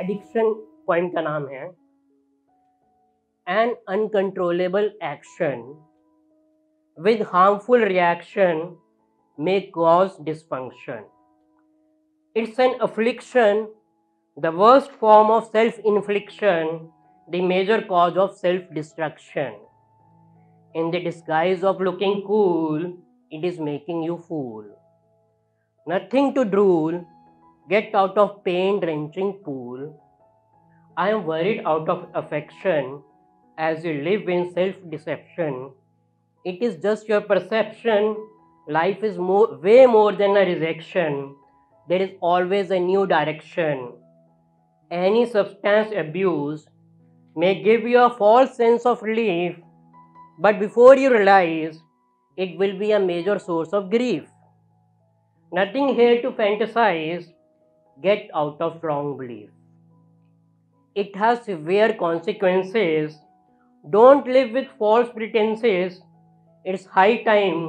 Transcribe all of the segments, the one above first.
Addiction point का नाम है an uncontrollable action with harmful reaction may cause dysfunction. It's an affliction, the worst form of self-infliction, the major cause of self-destruction. In the disguise of looking cool, it is making you fool. Nothing to drool, get out of pain-drenching pool. I am worried out of affection, as you live in self-deception. It is just your perception, life is way more than a rejection. There is always a new direction. Any substance abuse may give you a false sense of relief, but before you realize, it will be a major source of grief. Nothing here to fantasize, get out of wrong belief. It has severe consequences, don't live with false pretenses, it's high time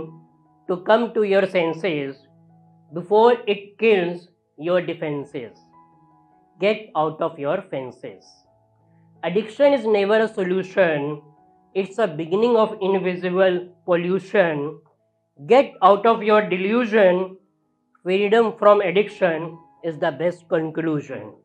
to come to your senses before it kills your defenses. Get out of your fences. Addiction is never a solution. It's a beginning of invisible pollution. Get out of your delusion. Freedom from addiction is the best conclusion.